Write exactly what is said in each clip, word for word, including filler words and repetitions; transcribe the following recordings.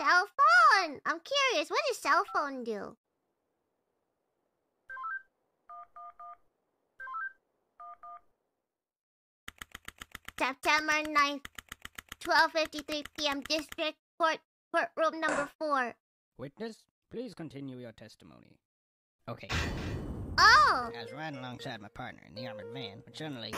Cell phone! I'm curious, what does cell phone do? September ninth, twelve fifty-three p m District Court, courtroom number four. Witness, please continue your testimony. Okay. Oh! I was riding alongside my partner in the armored van when suddenly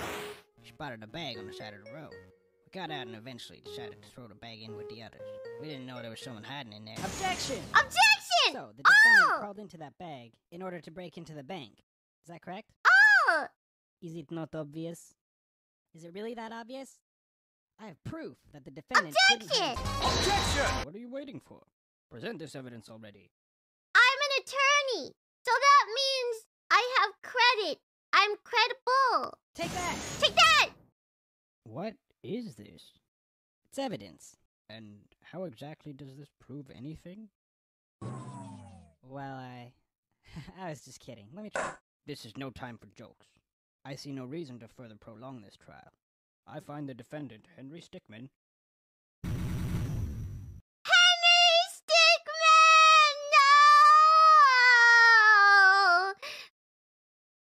she spotted a bag on the side of the road. We got out and eventually decided to throw the bag in with the others. We didn't know there was someone hiding in there. Objection! Objection! So, the defendant oh! crawled into that bag in order to break into the bank. Is that correct? Oh! Is it not obvious? Is it really that obvious? I have proof that the defendant Objection! Didn't Objection! What are you waiting for? Present this evidence already. I'm an attorney, so that means I have credit. I'm credible. Take that! Take that! What is this? It's evidence. And how exactly does this prove anything? Well, I... I was just kidding. Let me try. This is no time for jokes. I see no reason to further prolong this trial. I find the defendant, Henry Stickmin... Henry Stickmin! No!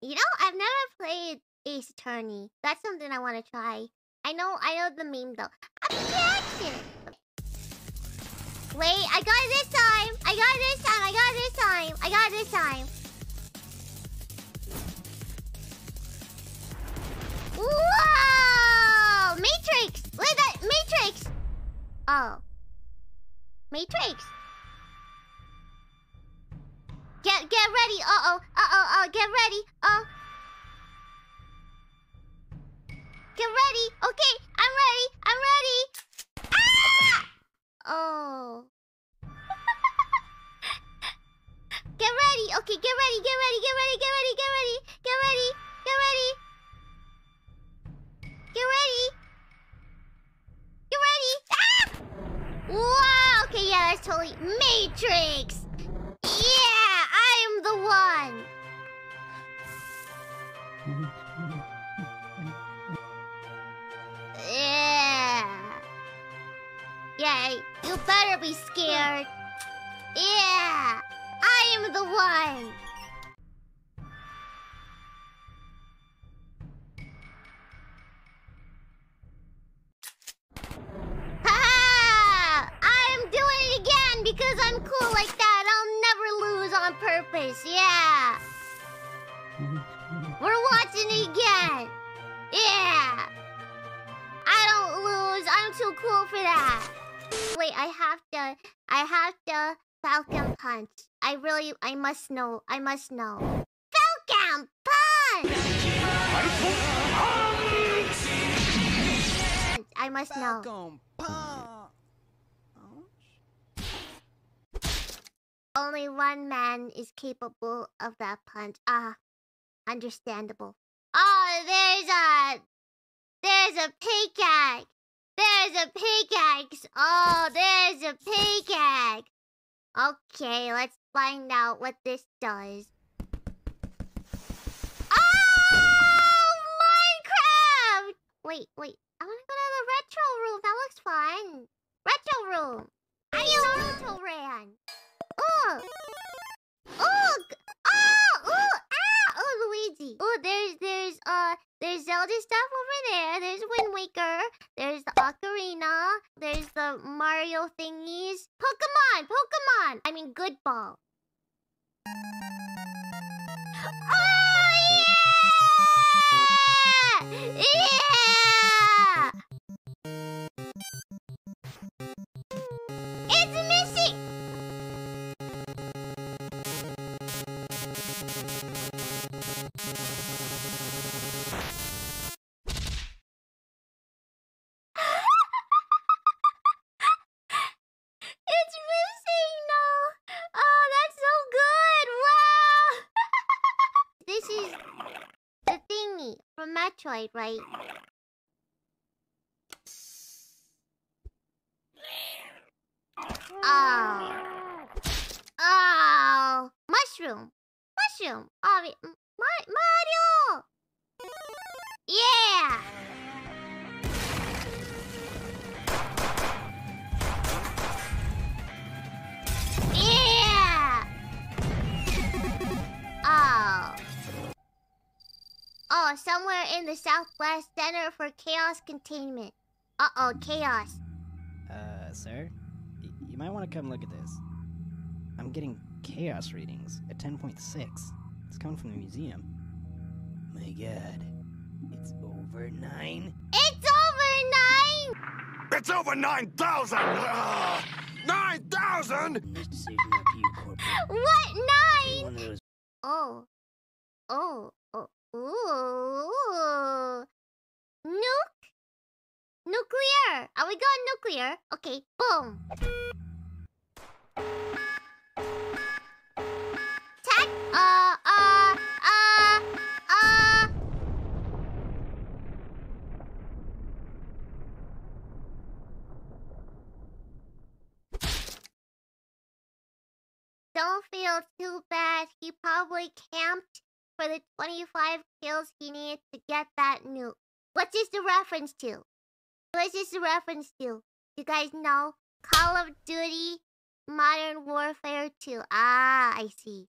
You know, I've never played Ace Attorney. That's something I want to try. I know, I know the meme though. Objection! Wait, I got it this time! I got it this time! I got it this time! I got it this time! Whoa! Matrix! Wait, that Matrix! Oh. Matrix! Get, get ready! Uh-oh! Uh-oh! Uh, get ready! Oh! Get ready! Okay, I'm ready! I'm ready! Ah! Oh. Get ready! Okay, get ready! Get ready! Get ready! Get ready! Get ready! Get ready! Get ready! Get ready! Get ready! Ah! Wow! Okay, yeah, that's totally Matrix! Yeah! I am the one! Yeah, you better be scared. Yeah, I am the one. Ha! I'm doing it again because I'm cool like that. I'll never lose on purpose. Yeah. We're watching it again. Yeah. I don't lose. I'm too cool for that. Wait, I have to, I have to Falcon Punch. I really, I must know, I must know. Falcon Punch! I must know. Falcon Punch! Only one man is capable of that punch. Ah, understandable. Oh, there's a, there's a pickaxe. There's a pickaxe! Oh, there's a pickaxe! Okay, let's find out what this does. Oh! Minecraft! Wait, wait. I want to go to the retro room. That looks fun. Retro room. I Naruto ran. Ooh! Ooh! Oh! Ooh! Ah! Oh, Luigi. Oh, there's, there's, uh... there's Zelda stuff over there. There's Wind Waker. There's the ocarina. There's the Mario thingies. Pokemon! Pokemon! I mean, good ball. Oh, yeah! Yeah! Metroid, right? Oh. Oh. Mushroom. Mushroom. Oh, wait. Ma- Mario! Yeah! Oh, somewhere in the Southwest Center for Chaos Containment. Uh-oh, chaos. Uh, sir? Y you might want to come look at this. I'm getting chaos readings at ten point six. It's coming from the museum. My god. It's over nine? It's over nine! It's over nine thousand! Uh, nine thousand! What? Nine? Oh. Oh. Oh. Ooh. Nuke? Nuclear! Are we going nuclear? Okay, boom! Tac? Uh, uh, uh, uh... Don't feel too bad. He probably camped for the twenty-five kills he needed to get that nuke. What's this the reference to? What's this the reference to? You guys know? Call of Duty Modern Warfare two. Ah, I see.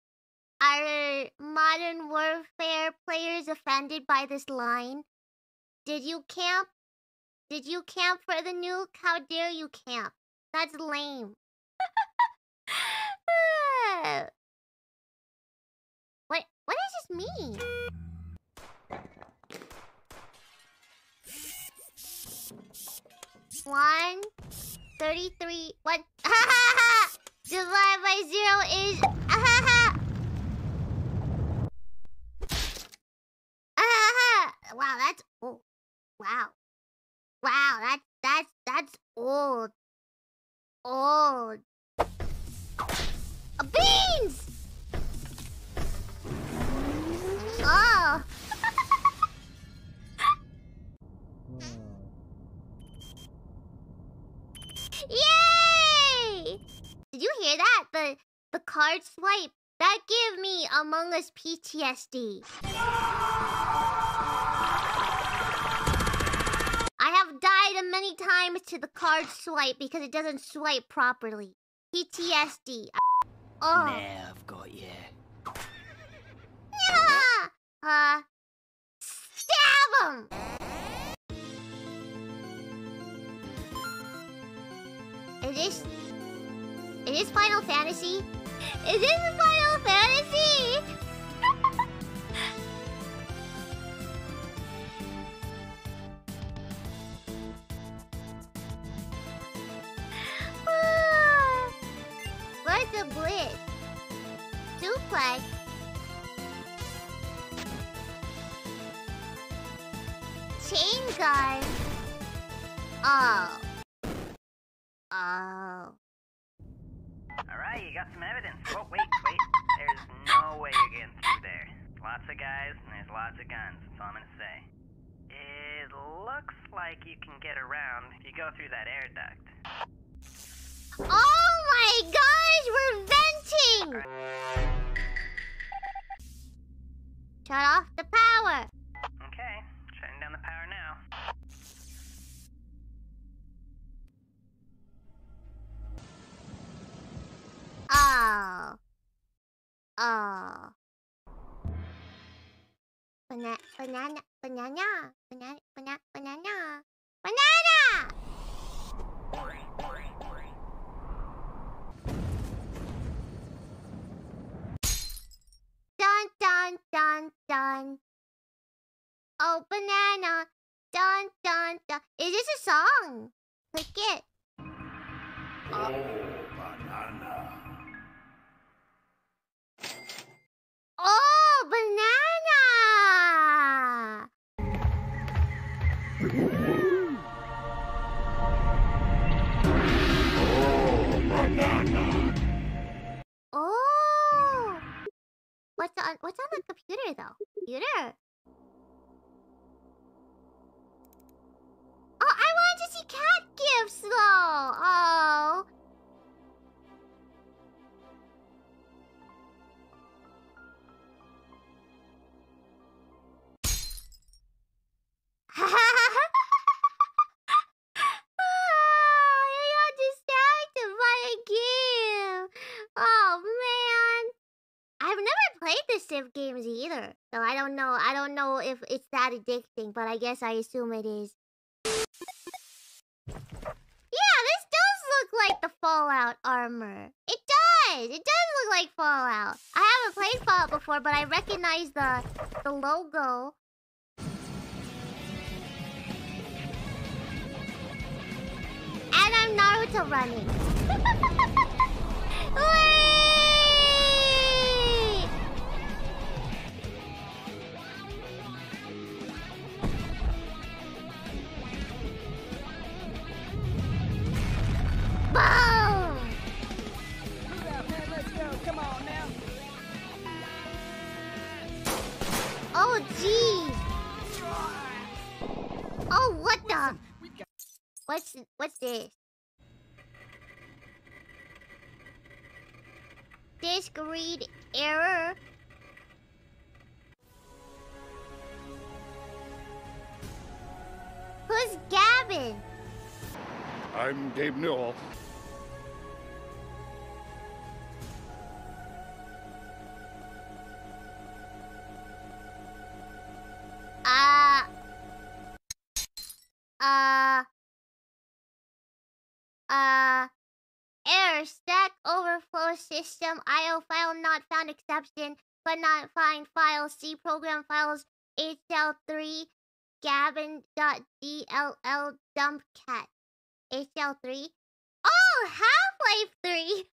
Are Modern Warfare players offended by this line? Did you camp? Did you camp for the nuke? How dare you camp? That's lame. What? What does this mean? One, thirty-three, one. Divided by zero is. Wow, that's old. Wow, wow, that's that's that's old. Old. Beans! Oh! Yay! Did you hear that? The the card swipe. That gave me Among Us P T S D. I have died many times to the card swipe because it doesn't swipe properly. P T S D. Oh. Nah, I've got you. Yeah! Uh, stab him! Is this... Is this Final Fantasy? Is this Final Fantasy? Where's the blitz? Duplex. Chain gun. Oh. Oh. Alright, you got some evidence. Oh, wait, wait. There's no way you're getting through there. Lots of guys and there's lots of guns. That's all I'm gonna say. It looks like you can get around if you go through that air duct. Oh my gosh, we're venting! Shut off the power. Okay, shutting down the power now. Oh. Oh. Bana banana, banana, banana, banana, banana, banana! Dun dun dun dun. Oh, banana. Dun dun dun. Is this a song? Click it. Oh, oh banana. Oh, banana. Oh, banana. Oh. What's on, what's on the computer, though? Computer? Oh, I wanted to see cat gifts, though! Oh! Oh, you're distracted by a gift! Oh, man! I've never played the Civ games either, so I don't know. I don't know if it's that addicting, but I guess I assume it is. Yeah, this does look like the Fallout armor. It does! It does look like Fallout. I haven't played Fallout before, but I recognize the, the logo. And I'm Naruto running. Whee! Boom! Move out, man. Let's go. Come on now. Oh, geez. Oh, what the? What's what's this? Disk read error. Who's Gavin? I'm Gabe Newell. Uh. Uh. Uh, error, stack overflow system, I O file not found, exception, but not find file, C program files, H L three, Gavin.dll dump cat, H L three, oh, Half Life three,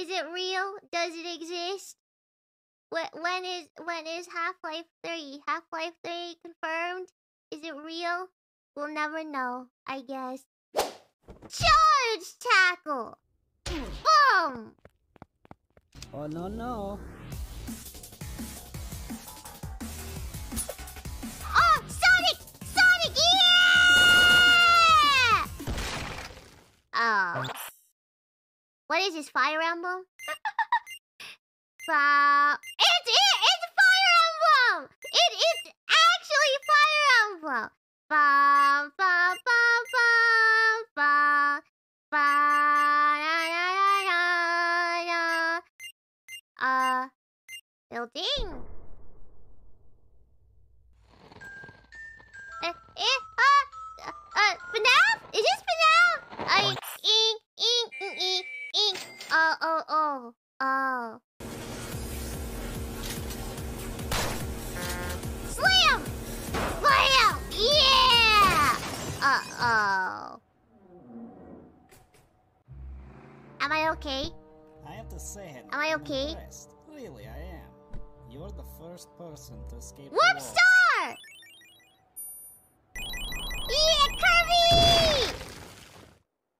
is it real, does it exist, when is, when is Half Life three, Half Life three confirmed, is it real, we'll never know, I guess. Charge tackle! Boom! Oh no no! Oh, Sonic! Sonic! Yeah! Oh. What is this, Fire Emblem? uh, it's it! It's Fire Emblem! It is actually Fire Emblem! Bum, bum, bum, bum, bum, bum, na, na, na, na, na. Uh, building. Uh, eh, uh, uh, F NAF? Is this F NAF? I, ing, ing, ing, ing, ing. Oh, oh, oh, oh. Slam! Slam! Yeah! Uh-oh. Am I okay? I have to say, Henry, am I okay? Impressed. Really, I am. You're the first person to escape. Warp star! Yeah, Kirby!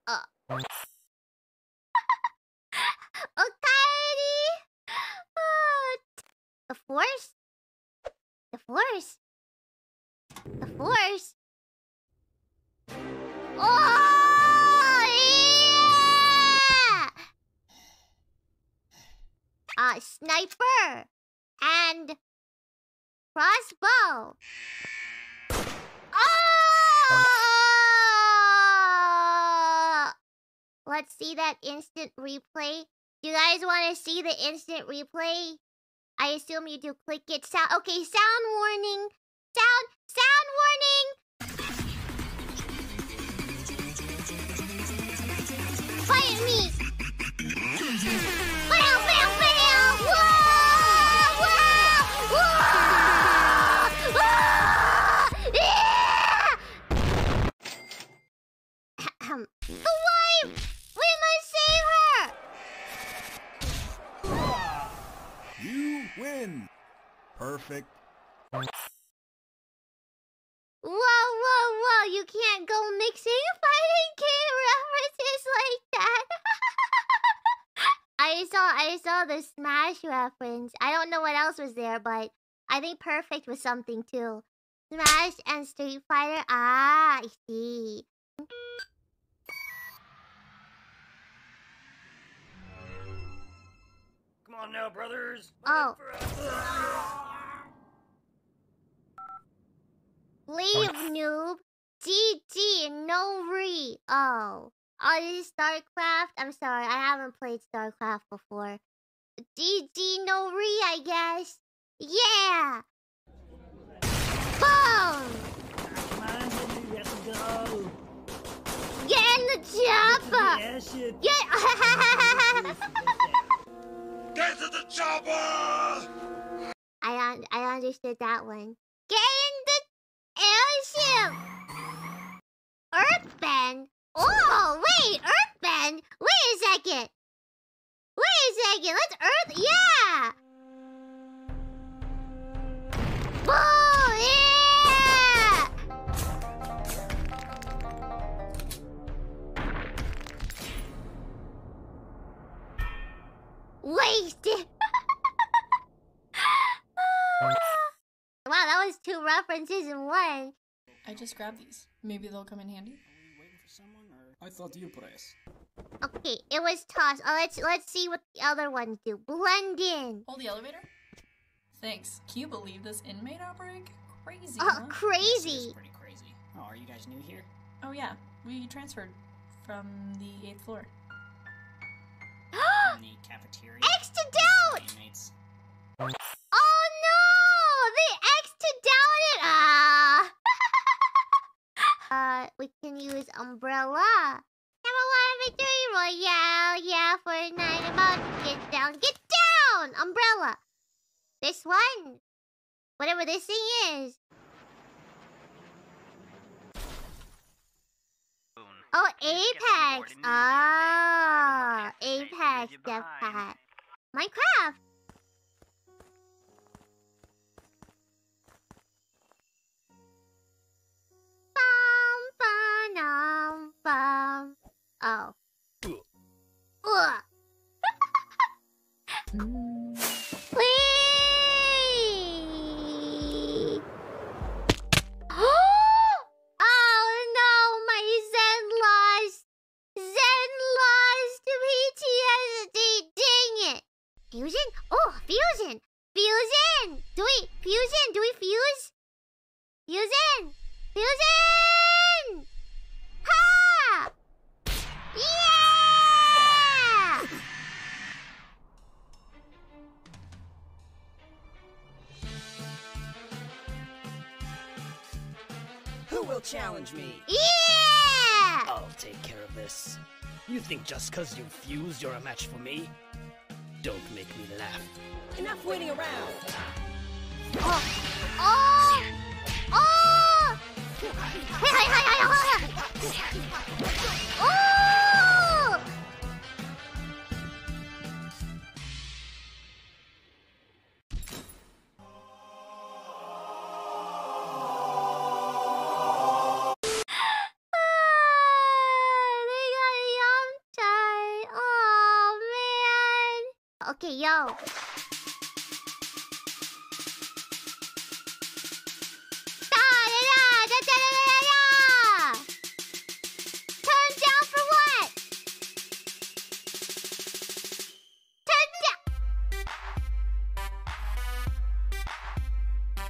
Oh. Okay. Oh. The force? The force? The force? Oh, yeah! Uh, sniper and crossbow. Oh! Let's see that instant replay. Do you guys want to see the instant replay? I assume you do. Click it. Sound. Okay. Sound warning. Sound. Sound warning. Fight me! Fail, fail, fail! Whoa! Whoa! Whoa! Whoa! Yeah! The wife! We must save her! You win! Perfect. Whoa, whoa, whoa! You can't go mixing fighting game references like that. I saw I saw the Smash reference. I don't know what else was there, but I think Perfect was something too. Smash and Street Fighter. Ah, I see. Come on now, brothers. Oh. Leave, noob. G G, no re. Oh. Oh, this is Starcraft? I'm sorry, I haven't played Starcraft before. G G no re, I guess. Yeah! Boom! Come on, Henry, let's go! Get in the chopper! Get, Get... Get to the chopper! I, un I understood that one. Get in the airship! Earthbend? Oh, wait! Earthbend? Wait a second! Wait a second! Let's Earth... Yeah! Boom! Yeah! Wasted! Wow, that was two references in one. I just grabbed these. Maybe they'll come in handy. Are we waiting for someone, or... I thought you press. Okay, it was tossed. Oh, let's let's see what the other ones do. Blend in. Hold the elevator. Thanks. Can you believe this inmate outbreak? Crazy. Oh, huh? Crazy. This is pretty crazy. Oh, are you guys new here? Oh yeah, we transferred from the eighth floor. In the cafeteria. Extra doubt. Inmates. Oh no! They extra doubted. Ah. Uh, we can use umbrella. Victory Royale, yeah, Fortnite, about get down, get down! Umbrella! This one! Whatever this thing is! Oh, Apex! Oh, Apex, the pack. Minecraft! Bum, bum, bum. Oh. Whee! Oh no, my Zen lost! Zen lost to P T S D! Dang it! Fusion? Oh, fusion! Fusion! Do we fusion? Do we fuse? Fusion! Fusion! Ha! Yeah! Who will challenge me? Yeah! I'll take care of this. You think just cause you fused you're a match for me? Don't make me laugh. Enough waiting around! Oh! Oh! Oh! Oh! Okay, yo. Da-da-da-da-da-da-da-da! Turn down for what? Turn down.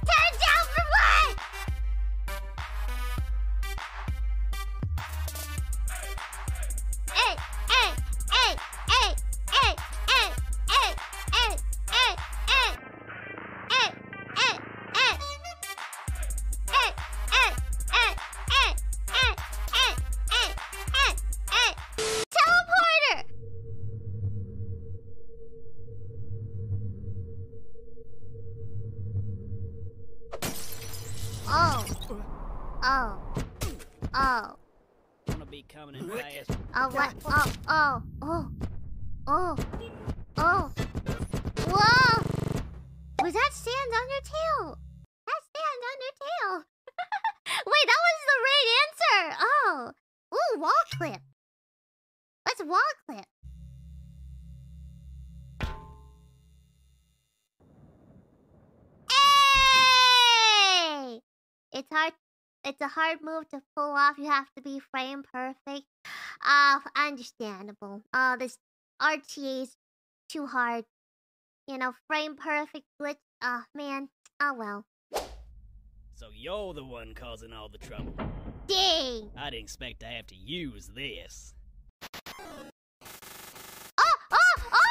Turn down for what? Hey, hey, hey, hey, hey, hey. Hey, hey, hey, hey, hey, hey, hey, hey, hey, hey, hey, hey, hey, hey, hey, hey, teleporter. Oh, oh, oh. Wanna be coming in fast. Oh what? Oh, oh, oh, oh. Oh! Whoa! Was that sand on your tail? That sand on your tail! Wait, that was the right answer! Oh! Ooh, wall clip! Let's wall clip! Hey! It's hard. It's a hard move to pull off. You have to be frame perfect. Uh, understandable. Uh, this R T A's too hard, you know, frame perfect glitch. Ah, oh, man. Oh well. So you're the one causing all the trouble. Dang! I didn't expect to have to use this. Oh! Oh! Oh!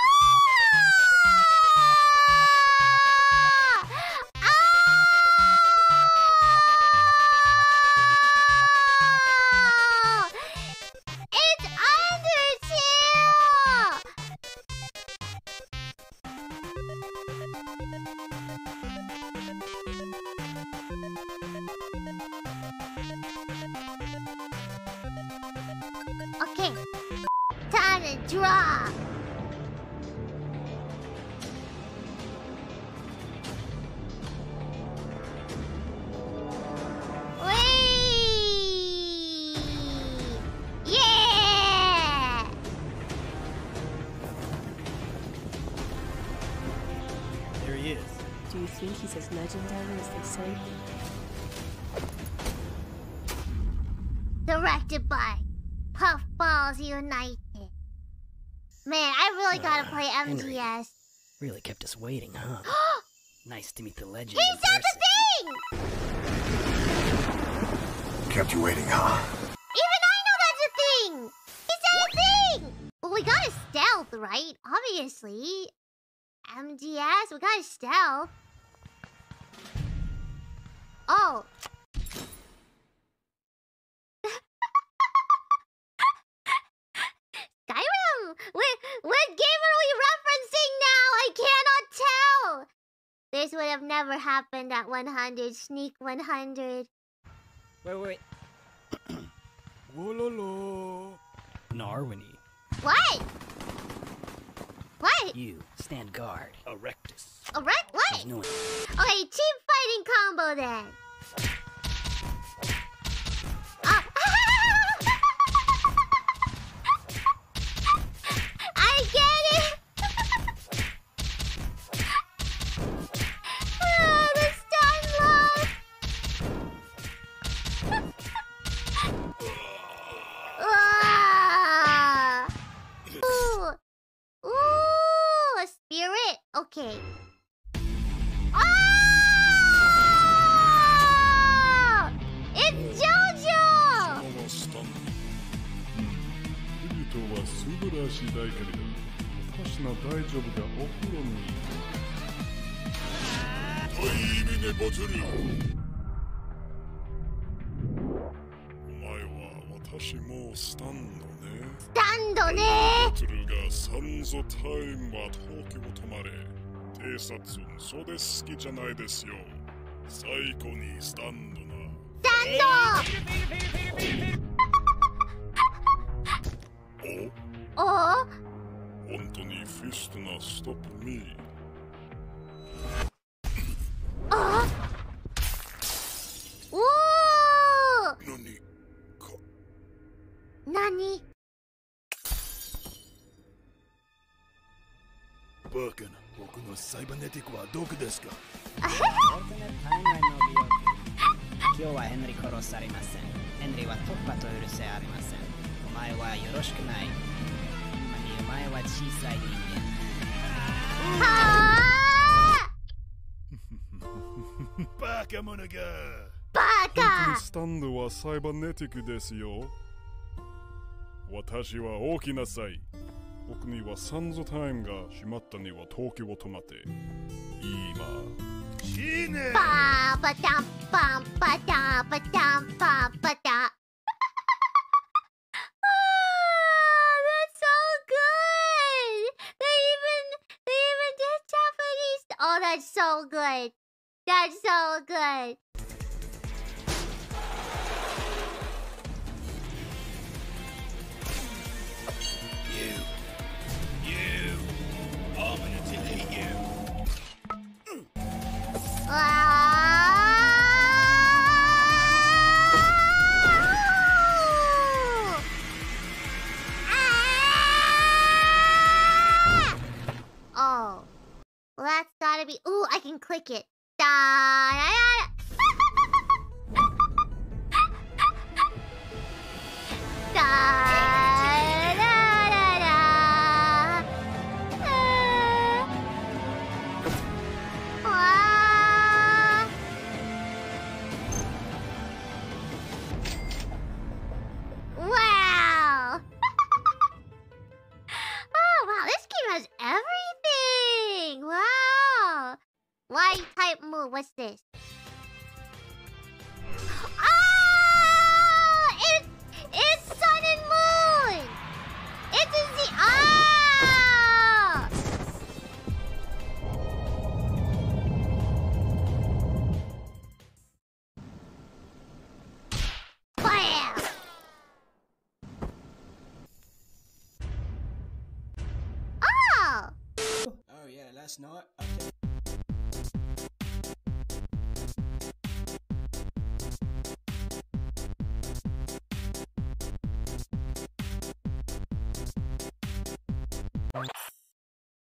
drop. Legendary as they say. Directed by Puffballs United. Man, I really uh, gotta play M G S. Henry, really kept us waiting, huh? Nice to meet the legend. He said the thing! Kept you waiting, huh? Even I know that's a thing! He said a thing! Well, we gotta stealth, right? Obviously. M G S, we gotta stealth. Oh. Skyrim! What, what game are we referencing now? I cannot tell! This would have never happened at one hundred. Sneak one hundred. Wait, wait, wait. Wololo. Narwini. What? What? You, stand guard. Erectus. Erect? What? No. Okay, cheap fighting combo then. Oh. I get it! Oh, the stun love! Oh. Ooh! Ooh! A spirit? Okay. Stand! Oh? Stop me. Oh? Whoa! Nani? Nani? Birkin, boku no cybernetic wa doku desu ka? Alternate timeline no ryoku. Kyou wa Henry korosaremasen. Henry wa toppa to urusei arimasen. Omae wa yoroshiku nai. Ah! Baka monaga. Baka. Stand wa cybernetic desu yo. Watashi wa oki nasai. Boku ni wa sanzo time ga shimatta ni wa Tokyo tomate. Ima. Shine. Ba ba da ba ba da ba da ba ba da. Oh, that's so good. That's so good. You. You. I'm gonna delete you. Ah! Ah! Oh. Well, that's gotta be... Ooh, I can click it. Da da da, da. Da da da da. Uh. Uh. Wow! Oh, wow, this game has everything! Wow! Why type move? What's this? Oh! It's, it's sun and moon! It's in the... Oh! Bam! guess not.